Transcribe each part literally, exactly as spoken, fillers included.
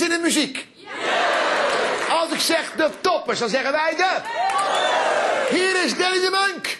hebben zin in muziek? Yeah. Als ik zeg de toppers, dan zeggen wij de... Yeah. Hier is Danny de Munk.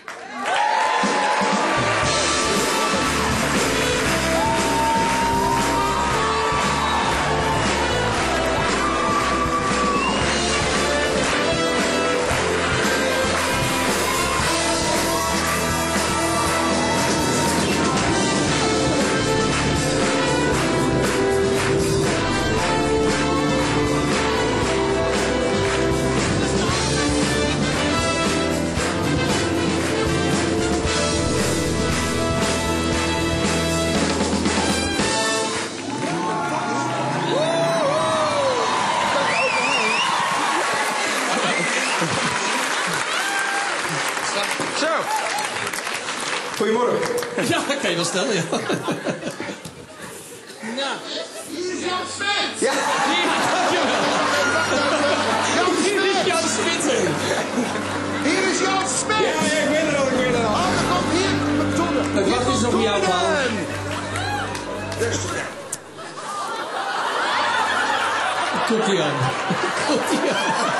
Goedemorgen. Ja, dat kan je wel stellen, ja. Nou. Hier is Jan Smit. Ja. Hier is Jan Smit. Hier is Jan Smit. Hier is Jan Smit. Ja, ja, ik ben er al, ik ben er al. Oh, dan komt hier McDonald's. Het wacht is op jou, man. Rustig. Komt-ie aan. Komt-ie aan.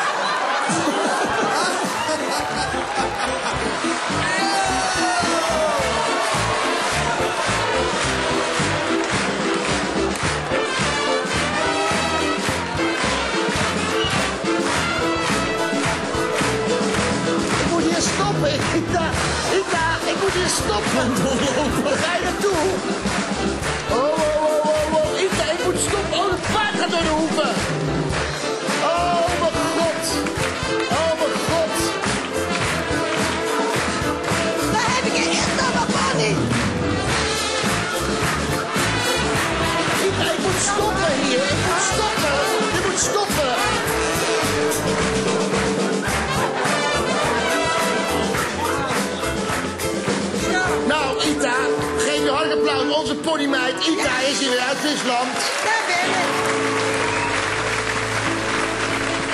Ita, Ita, ik moet hier stoppen. Waar ga je naartoe? Oh, oh, oh, oh, oh. Ita, ik moet stoppen. Oh, de paard gaat door de hoeven. Oh, mijn god. Oh, mijn god. Daar heb ik echt nog van niet. Ita, ik moet stoppen hier. Ik moet stoppen. Je moet stoppen. Onze ponymeid Ita ja. is hier weer uit Friesland. Daar ben ik.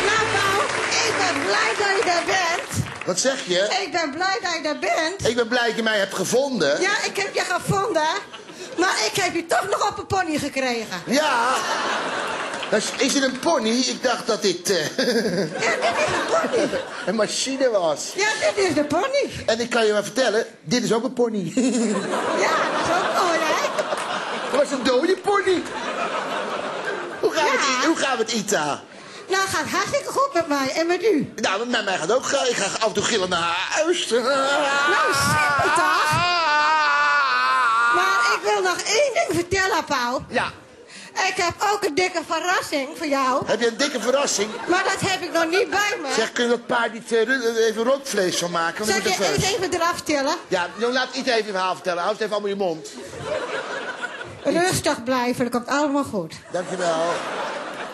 Nou, Paul, ik ben blij dat je daar bent. Wat zeg je? Ik ben blij dat je daar bent. Ik ben blij dat je mij hebt gevonden. Ja, ik heb je gevonden. Maar ik heb je toch nog op een pony gekregen. Ja. Is het een pony? Ik dacht dat dit... Uh... Ja, dit is een pony. Een machine was. Ja, dit is de pony. En ik kan je maar vertellen, dit is ook een pony. Ja, dat is ook mooi, hè? Dat was een dode pony. Hoe gaat, ja. het, hoe gaat het, Ita? Nou, het gaat hartstikke goed met mij en met u. Nou, met mij gaat ook gaan. Ik ga af en toe gillen naar huis. Nou, super toch? Maar ik wil nog één ding vertellen, Paul. Ja. Ik heb ook een dikke verrassing voor jou. Heb je een dikke verrassing? Maar dat heb ik nog niet bij me. Zeg, kun je dat paard niet uh, even rotvlees van maken? Zal ik je eerst even eraf tillen? Ja, nou, laat Ita even een verhaal vertellen. Houd het even allemaal in je mond. Rustig blijven, dat komt allemaal goed. Dankjewel.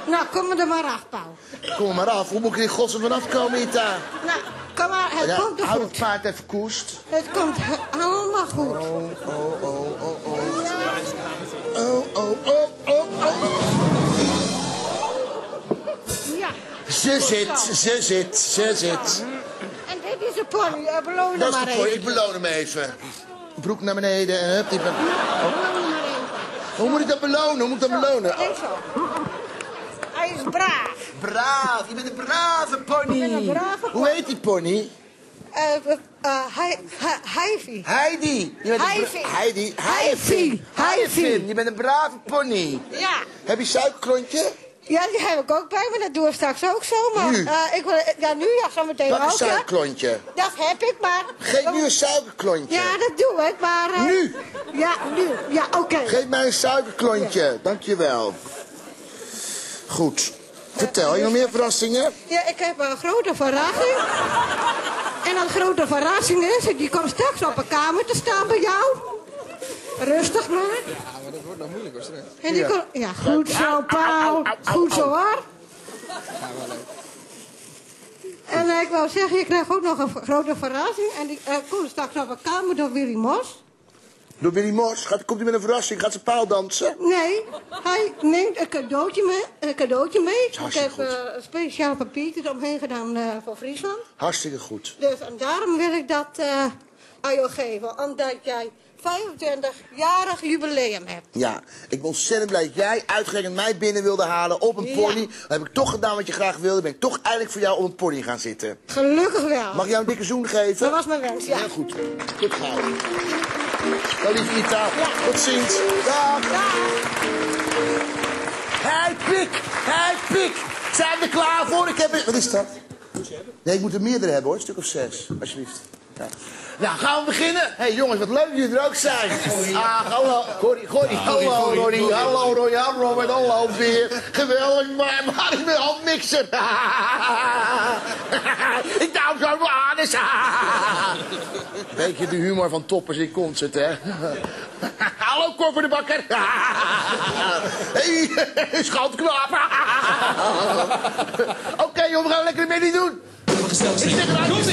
Nou, kom er maar af, Paul. Kom er maar af. Hoe moet ik in godsnaam vanaf komen, Ita? Nou, kom maar, het ja, komt er hou goed. Hou het paard even koest. Het komt allemaal goed. Oh, oh, oh, oh, oh. Ja. Oh, oh, oh. Ja. Ze zit, ze zit, ze zit. En dit is een pony, beloon hem maar even. Ik beloon hem even. Broek naar beneden en hup, die ben... Hoe moet ik dat belonen? Hoe moet ik dat belonen? Hij is braaf. Braaf, je bent een brave pony. Hoe heet die pony? Heidi. Heidi. Heidi. Heidi. Heidi. Je bent een brave pony. Ja. Heb je suikerklontje? Ja, die heb ik ook bij me. Dat doe ik straks ook zomaar. Nu? Uh, ik wil, ja, nu ja, zo meteen ook. Wat een suikerklontje? Ja. Dat heb ik, maar... Geef nu een suikerklontje. Ja, dat doe ik, maar... Uh, nu? Ja, nu. Ja, oké. Okay. Geef mij een suikerklontje. Ja. Dankjewel. Goed. Vertel, heb je nog meer verrassingen? Ja, ik heb een grote verrassing. En dat grote verrassing is, die komt straks op een kamer te staan bij jou. Rustig maar. Ja, maar dat wordt nog moeilijk hoor, straks. En die komt... Ja, goed zo, Paul. Goed zo, hoor. En ik wou zeggen, je krijgt ook nog een grote verrassing. En die uh, komt straks op een kamer door Willy Moss. Door Willy Moss? Gaat, komt hij met een verrassing? Gaat ze paal dansen? Nee, hij neemt een cadeautje mee. Een cadeautje mee. Ik heb uh, speciaal papiertjes omheen gedaan uh, voor Friesland. Hartstikke goed. Dus en daarom wil ik dat uh, aan jou geven. Omdat jij vijfentwintigjarig jubileum hebt. Ja, ik ben ontzettend blij dat jij uitgerekend mij binnen wilde halen op een pony. Ja. Dat heb ik toch gedaan wat je graag wilde. Ben ik toch eindelijk voor jou op een pony gaan zitten. Gelukkig wel. Mag ik jou een dikke zoen geven? Dat was mijn wens, ja. Heel goed. Goed gehaald. Nou, lieve Ita, ja. Tot ziens. Dag. Dag. Hey, pik. Hey, pik. Zijn we er klaar voor? Ik heb een... Wat is dat? Nee, ik moet er meerdere hebben hoor. Een stuk of zes. Alsjeblieft. Ja. Nou, gaan we beginnen? Hé hey, jongens, wat leuk dat jullie er ook zijn. Ah, hallo, Corrie, Corrie, hallo Ronnie, hallo Ronnie, hallo Robert, hallo weer. Geweldig, maar, maar ik ben al mixen. Ik duw zo mijn anus. Beetje de humor van Poppers in Concert, hè. Hallo Cor de Bakker. Hé, hey, schandknaap. Oké okay, jongen, we gaan lekker mee niet doen. Ik zeg het uit.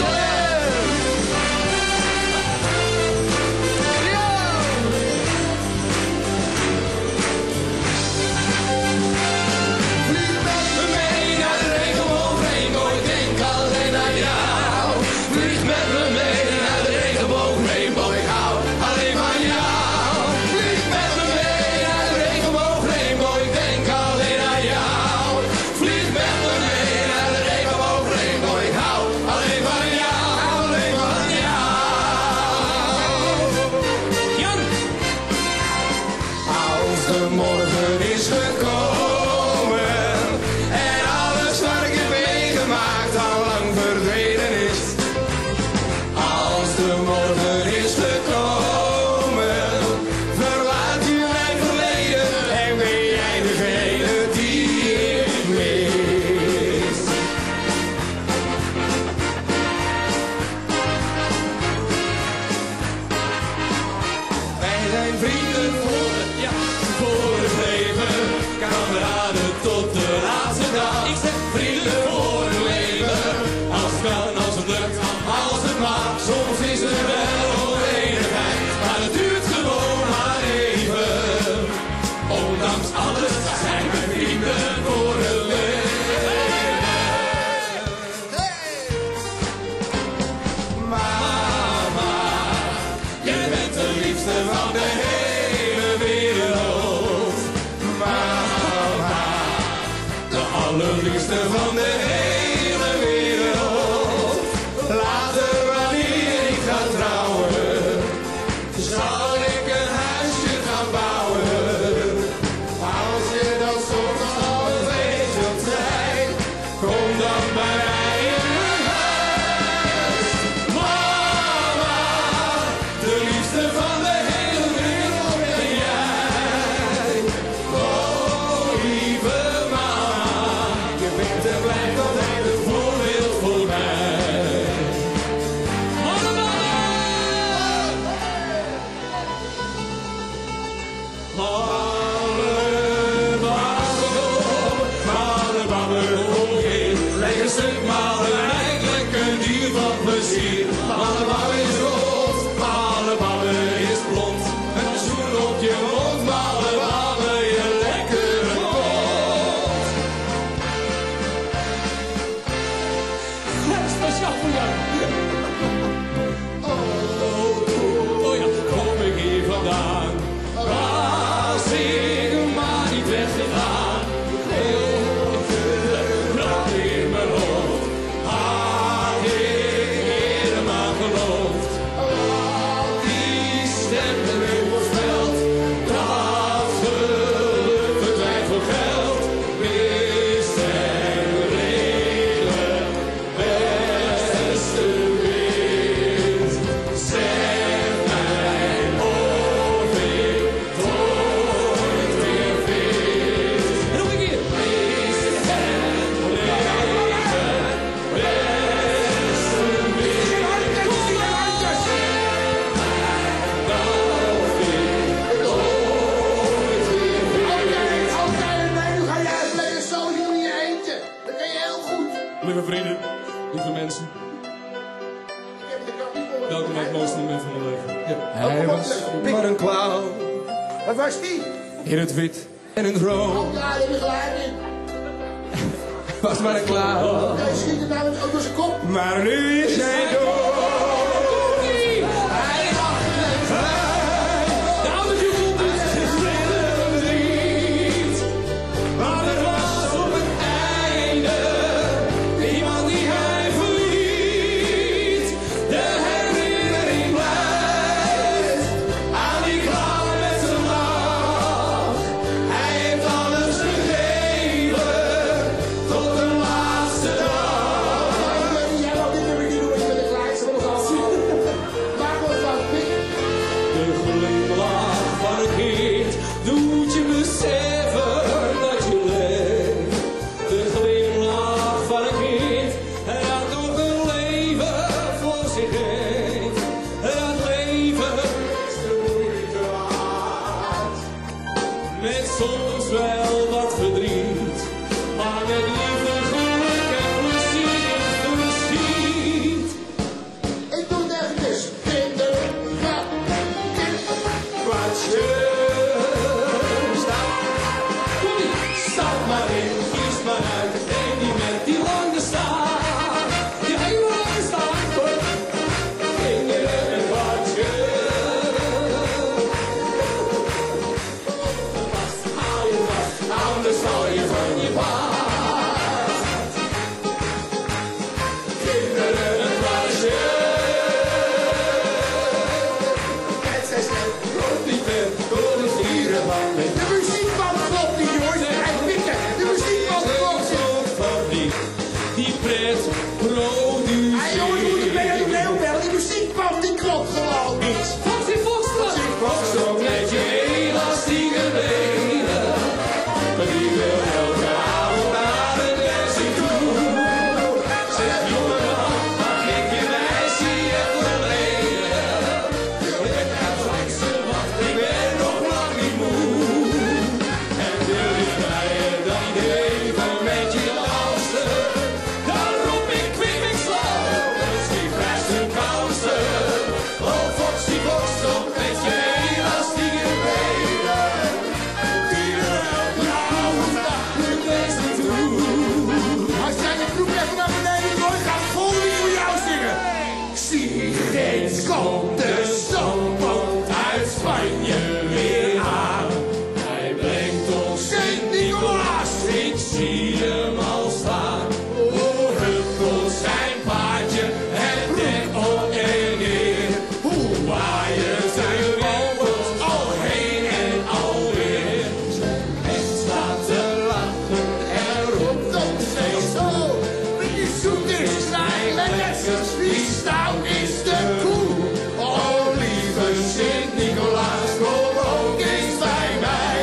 In het wit en in het rood. Oh ja, in de geleiding. Was maar een klauw. Hij schiet er nou ook door zijn kop. Maar nu is hij dood. Hij is achterlijk. ik zie hem al staan. Hoe huppelt zijn paardje het dek op en neer. Hoe waaien zijn vleugels al heen en alweer. En staat te lachen en roept op steeds toe. Wie zoet is zijn lekkers, wie stout is de koe. Oh lieve Sint-Nicolaas, kom ook eens bij mij.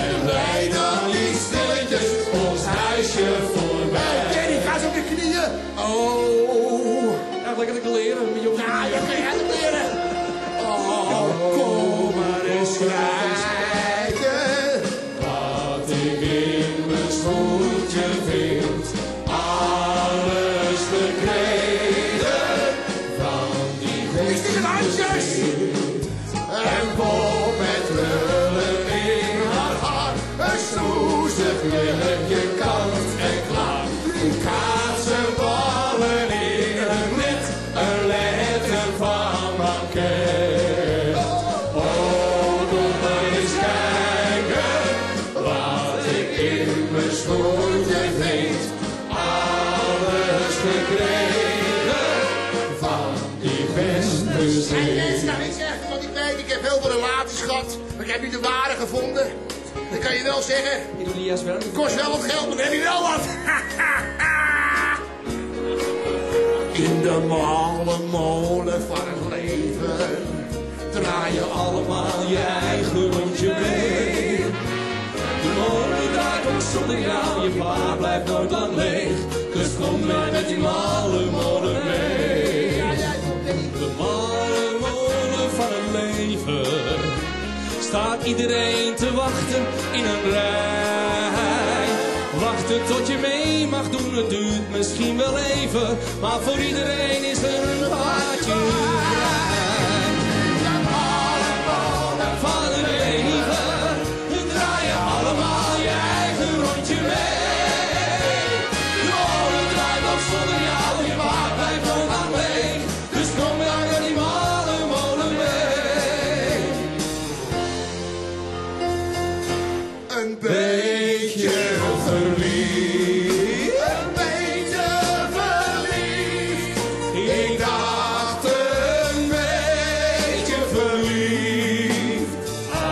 En wij dan iets stilletjes ons huisje voorbij. Jerry, okay, ga zo op je knieën. Oh, eigenlijk had ik leren, jongen. Ja, je kan je leren. Oh, kom maar eens grijs kijken. Wat ik in mijn schoentje vind, alles verkregen van die goede. Is dit een handjes? En vol met lullen in haar haar, een snoezig lilletje kant en klaar. Kaatsenballen in een net, een letter van manket. Oh, doe maar eens kijken, wat ik in mijn schoentje vind. Alles gekregen van die beste. Ik heb heel veel relaties gehad, maar ik heb nu de ware gevonden. Dan kan je wel zeggen, ik doe niet als wel. Het kost wel wat geld, maar dan heb je wel wat. In de malle molen van het leven draai je allemaal je eigen rondje mee. De molen daar komt zonder jou, je paard blijft nooit lang leeg. Dus kom maar met die malle molen mee. De malle molen van het leven staat iedereen te wachten in een rij. Wachten tot je mee mag doen, het duurt misschien wel even, maar voor iedereen is er een paardje vrij. De malle molen van het leven, draai je allemaal je eigen rondje mee. De molen draait op zonder jou, je paard blijft nooit lang leeg. Dus kom maar naar die malle molen mee. Een beetje verliefd, een beetje verliefd. Ik dacht een beetje verliefd. Ah,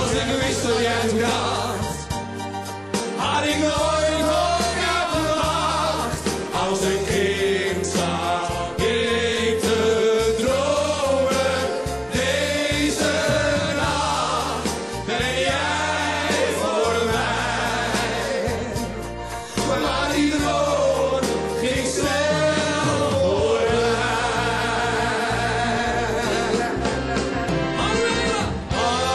als ik wist dat jij het dacht, had ik nooit op jou verwacht. Als een kind zat ik te dromen deze nacht. Ben jij voor mij? Maar die droom ging snel voorbij. Manuela, Manuela, Manuela, Manuela.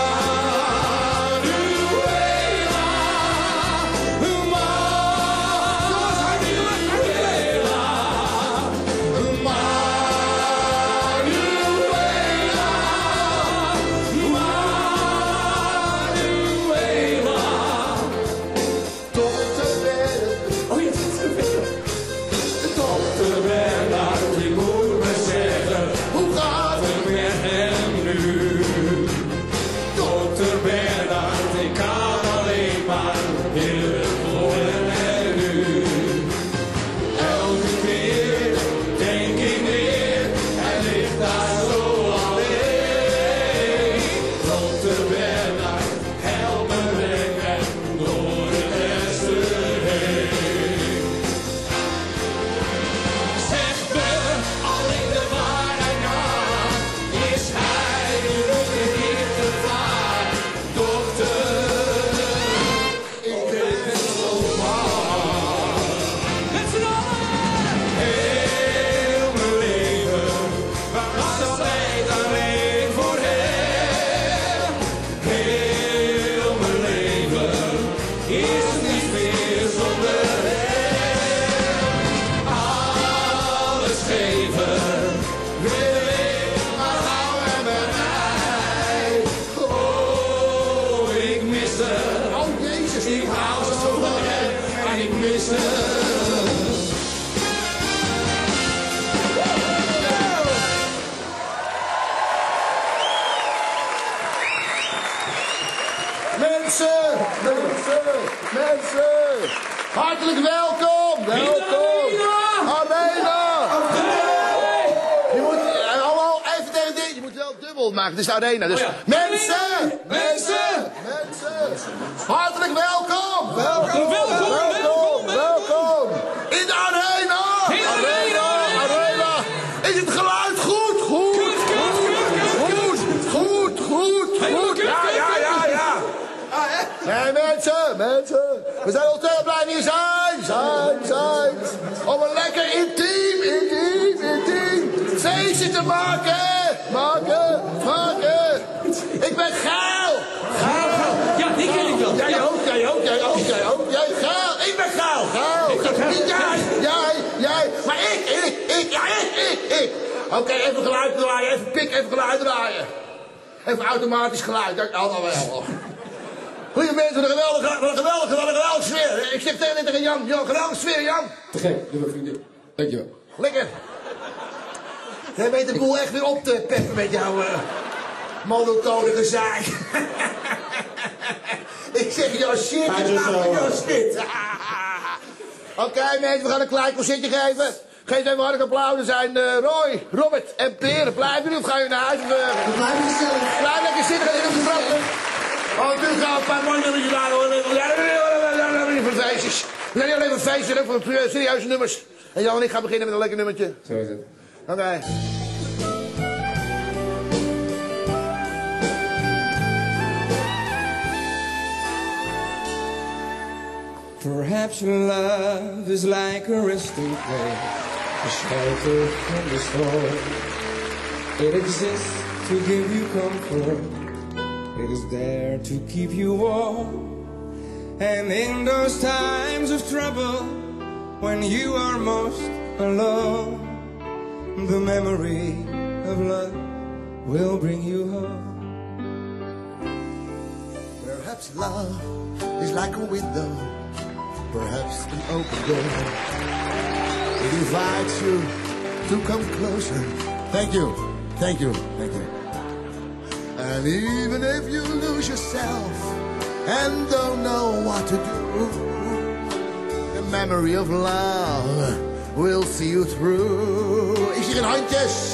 Dokter Werner, oh ja, dokter Werner. Dokter Werner, je moet me zeggen, hoe gaat het met hem nu? Dokter Bernard, ik kan alleen maar heel worden en nu. Elke keer denk ik weer, hij ligt daar zo alleen. Dokter Bernard, help me breng hem door het eerste heen. Zeg me alleen de waarheid na, is hij nog niet te vaar, dokter? Ik ben zo bang. Met z'n allen! Heel mijn leven, waar was dat tijd alleen voor hem? Heel mijn leven, is het niet meer zonder hem. Alles geven, wil ik, maar hou hem erbij. Oh, ik mis hem. Oh jezus, ik hou zo van hem en ik mis hem. Mensen, Mensen, mensen, hartelijk welkom. Welkom. Arena. Je moet, hallo, even tegen dit. Je moet wel dubbel maken. Het is de arena. Dus mensen, mensen, mensen, hartelijk welkom. Welkom, welkom, welkom. In de arena. Arena, arena. Is het geluid goed? Goed, goed, goed, goed, goed. Ja, ja, ja, ja. Nee, mensen, mensen. We zijn ontzettend blij hier zijn, zijn, zijn. Om een lekker intiem, intiem, intiem feestje te maken. Maken, maken. Ik ben Gaal. Gaal. Ja, die ken ik wel. Jij ook, jij ook, jij ook, jij ook. Jij Gaal. Ik ben Gaal. Gaal. Niet jij, jij, jij. Maar ik, ik, ik, ja, ik, ik, ik. Oké, even geluid draaien. Even pik, even geluid draaien. Even automatisch geluid. Dat allemaal wel. Goeie mensen, wat een geweldige, wat een geweldige, wat een geweldige sfeer. Ik zeg tegen tegen Jan, Jan, geweldige sfeer, Jan. Te gek, doe mijn vriendin. Dankjewel. Lekker. Jij weet de boel echt weer op te peppen met jouw uh, monotone gezaak. Ik zeg, jouw shit is namelijk jouw shit. Oké mensen, we gaan een klein concertje geven. Geef even harde applaus. Er zijn uh, Roy, Robert en Peer. Blijven jullie of gaan jullie naar huis? Of, uh, we blijven zelf. Blijf lekker zitten, ga jullie op de trappen. Oh, nu gaan we een paar mooie nummertjes aan hoor. Voor feestjes. We zijn niet alleen voor feestjes, maar voor serieuze nummers. En Jan en ik gaan beginnen met een lekker nummertje. Zo is het. Oké. Okay. Perhaps love is like a resting place, a shelter from the storm. It exists to give you comfort. It is there to keep you warm. And in those times of trouble, when you are most alone, the memory of love will bring you home. Perhaps love is like a window, perhaps an open door. It invites you to come closer. Thank you, thank you, thank you. And even if you lose yourself and don't know what to do, the memory of love will see you through. Ik zie geen handjes.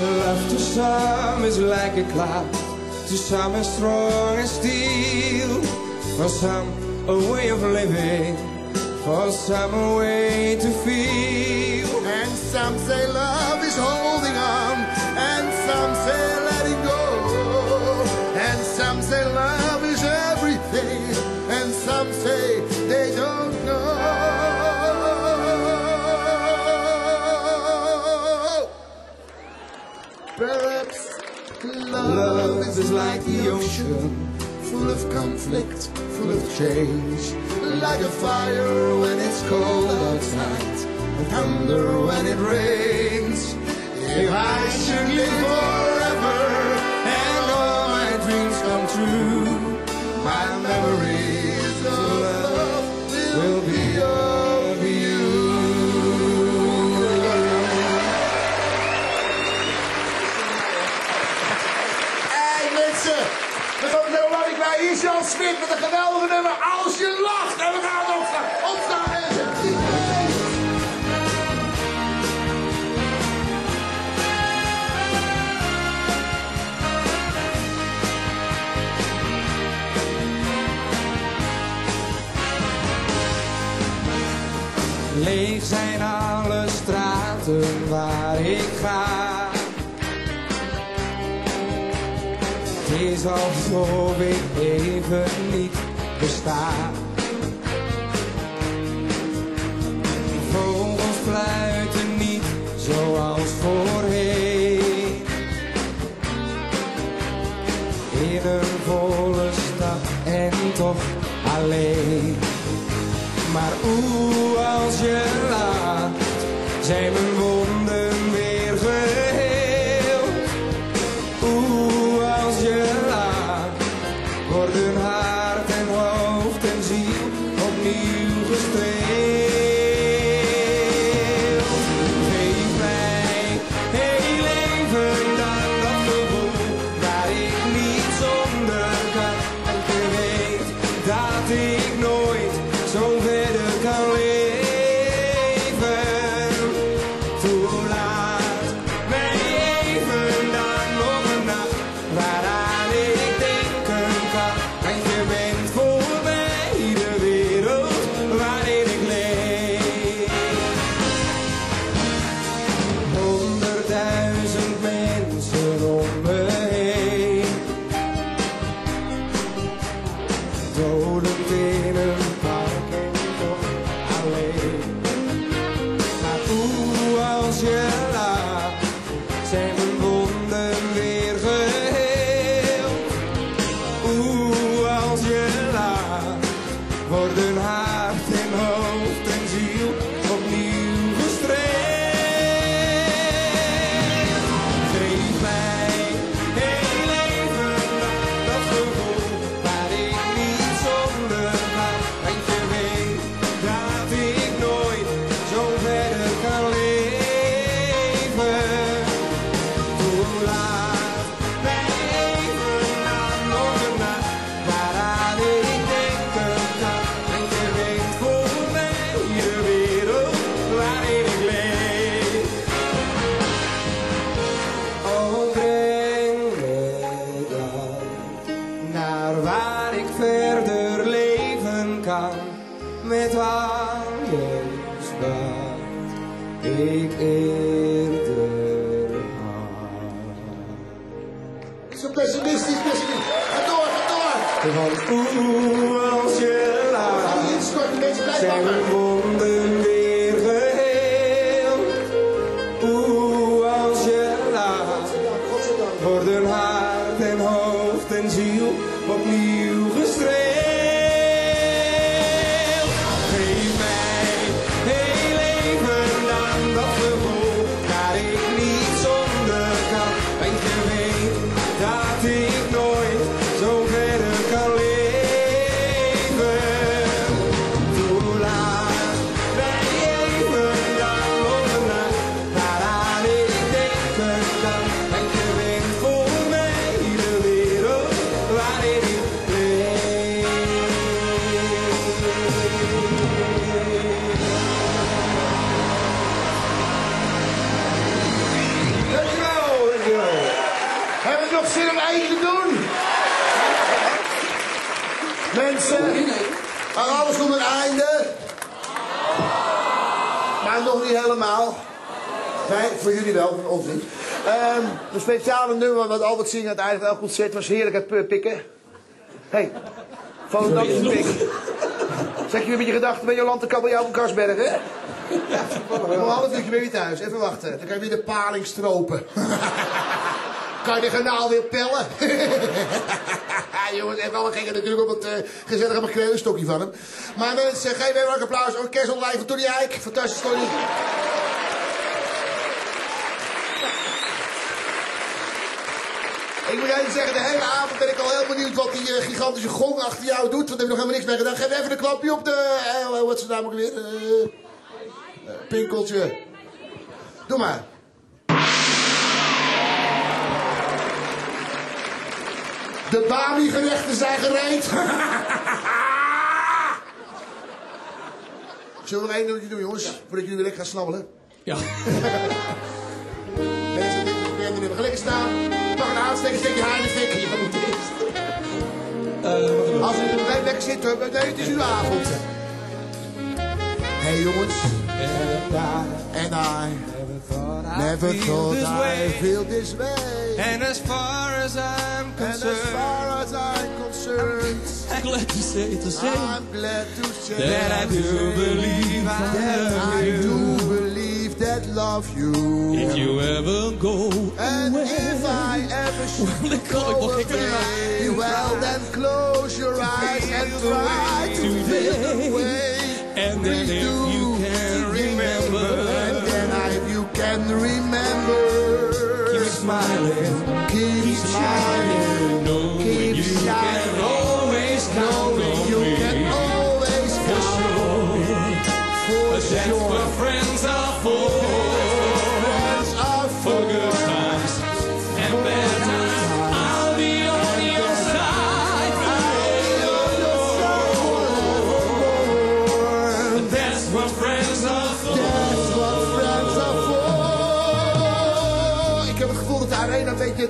Love to some is like a cloud, to some as strong as steel. For some a way of living, for some a way to feel. And some say love is holding on, and some say letting go. Some say love is everything, and some say they don't know. Perhaps love, love is, is like the ocean, ocean, full of conflict, full of change. Like a fire when it's cold outside, and thunder when it rains. If I should live forever, come true, my memories of love will be of you. Hey mensen, we gaan zo lang bij hier Jan Smit met een geweldige nummer Als Je Lacht. En we gaan opstaan, opstaan mensen. Leeg zijn alle straten waar ik ga. Het is alsof ik even niet besta. Vogels fluiten niet zoals voorheen. In een volle stad en toch alleen. Maar oeh, als je lacht, zijn mijn wonden weer geheel. Oeh, als je lacht, worden hart en hoofd en ziel opnieuw gestreeld. Geef mij heel even dan dat gevoel, dat ik niet zonder kan. En je weet dat ik nooit zo verder kan leven. Hoe laat mijn leven dan nog een nacht, waaraan ik denken kan. Want je bent voor mij de wereld waarin ik leef. Honderdduizend mensen om me heen, dodend in een park en toch alleen. Maar hoe als je lacht, zijn mijn wonden weer geheel. Hoe als je lacht, worden hart en hoofd en ziel opnieuw gestreeld. Geef mij een leven lang dat gevoel waar ik niet zonder mag. Want je weet dat ik nooit zo verder kan leven. Hoe laat mij even aan nog een nacht, waaraan ik denken kan. Want je weet voor mij de wereld waarin ik leef. O, breng me dan naar waar ik verder leven kan, met alles wat ik eerder had. Zo pessimistisch misschien. Ga door, ga door. Want hoe als je lacht, Dit is kort, een beetje blijf zijn mijn hangen. wonden weer geheel. Hoe als je lacht, Godzijdank, godzijdank. worden hart en hoofd en ziel opnieuw gestreeld. Geef mij heel leven aan dat gevoel waar ik niet zonder kan. Want je weet dat ik nooit zo verder kan leven. Hoe laat wij even lang op een nacht, waaraan ik denken kan. Want je bent voor mij de wereld waarin ik leef. Dankjewel, dankjewel. Hebben we nog zin om eind te doen? Mensen, maar alles komt een einde. Maar nog niet helemaal. Nee, voor jullie wel, voor ons niet. Ehm, een speciale nummer wat Albert Singer aan het einde van elk concert was heerlijk aan het pikken. Hé, hey, Volendam is een pik. Zeg je weer met je gedachten bij Jolante Kabeljauw van Karsberg, hè? Om een half uurtje ben je weer thuis. Even wachten. Dan kan je weer de paling stropen. Kan je de garnaal weer pellen? Jongens, even allemaal gekken natuurlijk op het eh, gezellige makrelenstokje van hem. Maar mensen, geef even een applaus. Orkest onder leiding van Tony Eijk. Fantastisch, Tony. Ik moet jij zeggen, de hele avond ben ik al heel benieuwd wat die eh, gigantische gong achter jou doet. Want daar heb ik nog helemaal niks mee gedaan. Geef even een klapje op de... eh, wat is het namelijk weer? Eh, eh, pinkeltje. Doe maar. De Bami-gerechten zijn gereed. Zullen we nog één dingetje doen, jongens? Voordat jullie weer lekker gaan snabbelen. Ja. Mensen, dit is het weer. We gaan lekker staan. Pak een aansteker, steek je haar in de fik. Ja, moet eerst. Als we blijven lekker zitten, nee, het is uw avond. Hey jongens. And I never thought I feel this way. And as far as I'm concerned, and as far as I'm concerned, I'm glad to say, to say, I'm glad to say that I do believe, that I do believe that love you. If you ever go and away, if I ever should go away, well then close your eyes and try to fade away. And then if you can remember, and then if you can remember, keep smiling, keep smiling, knowing you can always count on me. For sure, but that's what friends are for. Friends are for good times and bad times. I'll be on your side, I'll be on your side. beetje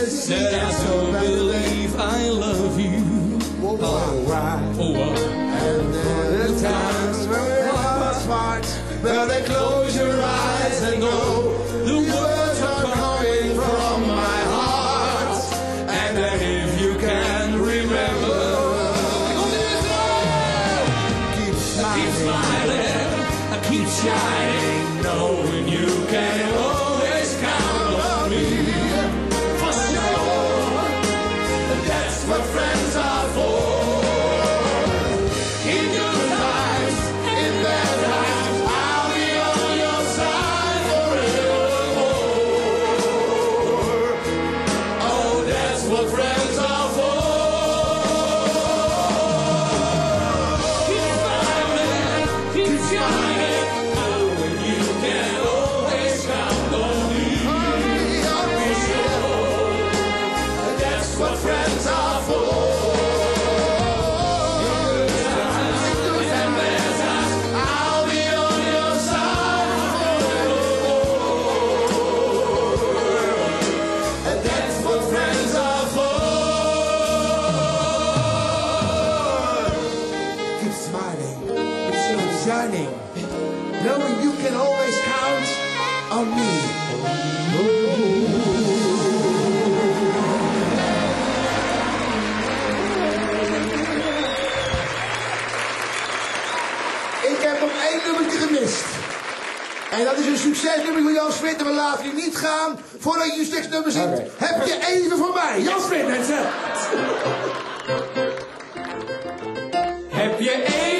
That I still believe I love you. Oh, alright. Oh, wow. And there are times when I'm smart, but I close your eyes and go. The words are coming from my heart, and then if you can remember, I go to the I keep smiling, I keep smiling, I keep shining, knowing you can always count on me. What friends are for. In your lives, in their lives, I'll be on your side forevermore. Oh, that's what friends are for. Keep smiling, keep shining, knowing you can always count on me. Be sure, that's what friends are for. Knowing you can always count on me. Ik heb nog één nummertje gemist. En dat is een succesnummer van Jan Smit. En we laten je niet gaan voordat je je tekstnummer zingt. Okay. Heb je even voor mij. Jan Smit, mensen. Heb je even...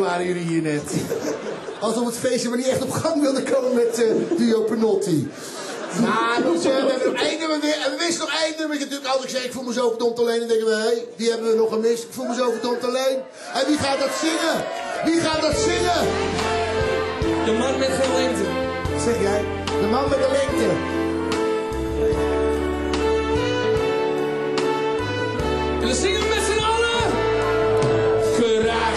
Waren jullie hier net? Alsof het feestje maar niet echt op gang wilde komen met uh, Dio Penotti. Maar dus, uh, we hebben nog één nummer weer. En we wisten nog één nummer. Natuurlijk, als ik zeg ik voel me zo verdomd alleen, dan denken we, hé, hey, die hebben we nog gemist. Ik voel me zo verdomd alleen. En wie gaat dat zingen? Wie gaat dat zingen? De man met de lengte. Zeg jij? De man met de lengte. En we zingen met z'n allen. Geraakt.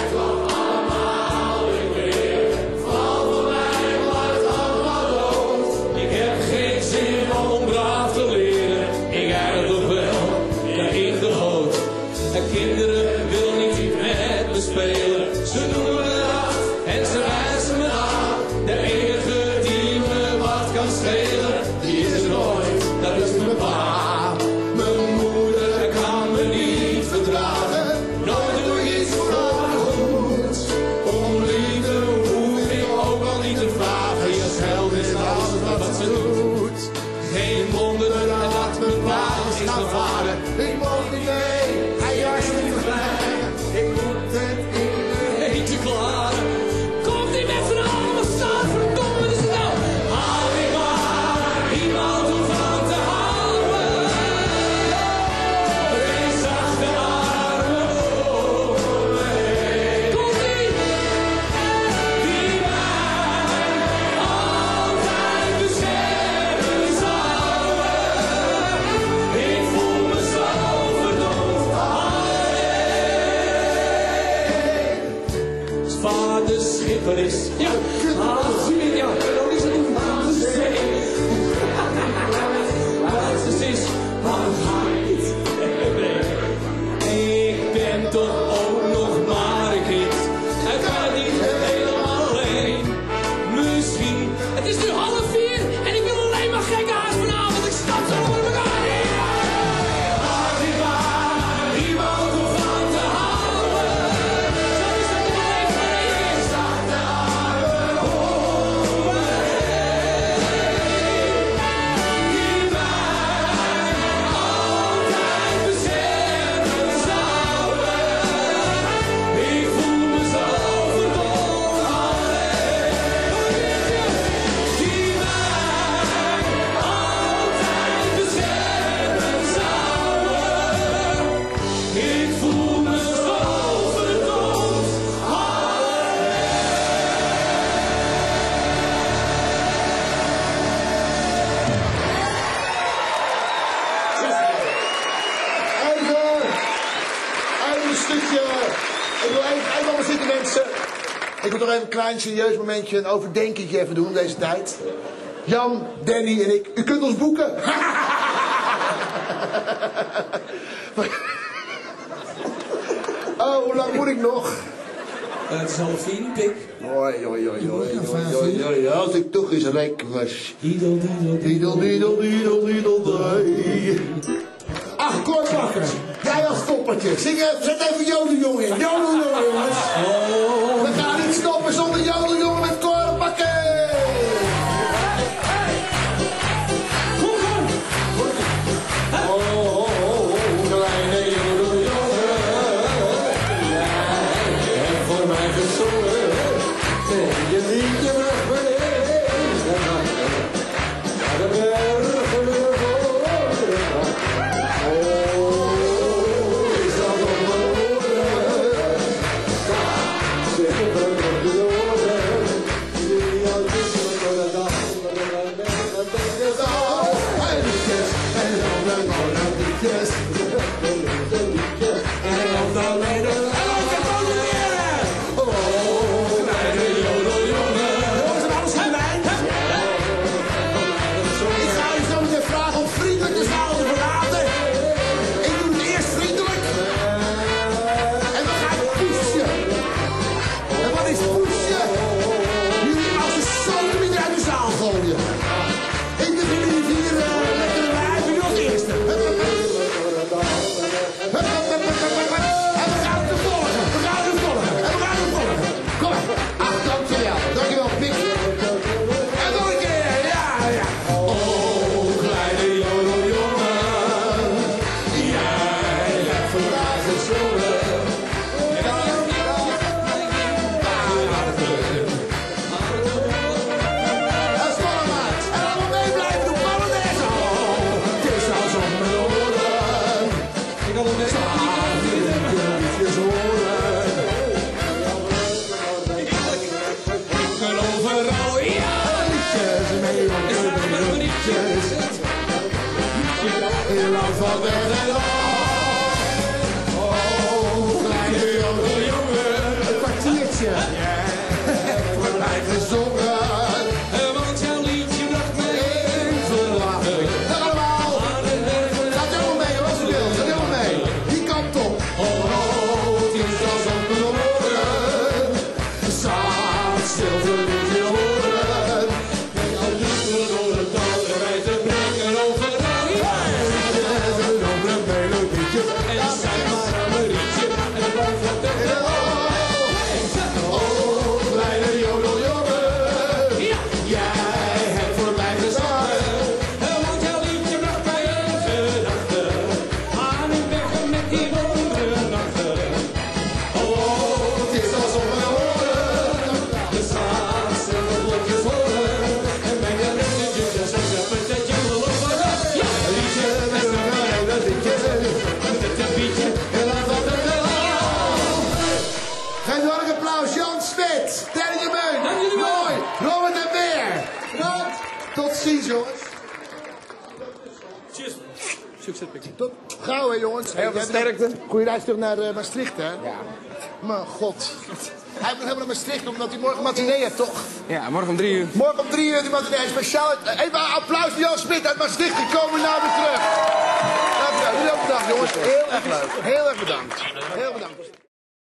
zullen we een klein serieus momentje, een overdenkingje even doen deze tijd. Jan, Danny en ik, u kunt ons boeken. Oh, hoe lang moet ik nog? Uh, het is half tien, pik. Oi, oi, oi, oi, oi, als ik toch eens rijk was. Diedel, diedel, diedel, diedel, diedel, diedel. Ach, Cor Bakker, jij als toppertje. Zing even, zet even Jodeljongen in. Jodeljongen, jongens. We gaan niet stoppen zonder Jodeljongen met Cor Bakker. Tot gauw, hè, jongens. Heel veel sterkte. Goeie reis terug naar uh, Maastricht, hè? Ja. Mijn god. Hij moet nog helemaal naar Maastricht, omdat hij morgen matinee heeft, toch? Ja, morgen om drie uur. Morgen om drie uur die matinee. Speciaal. Uh, even een applaus voor Jan Smit uit Maastricht. Die komen naar me terug. Dank u wel. Jullie ook bedankt, jongens. Heel erg leuk. Heel erg bedankt. Heel bedankt.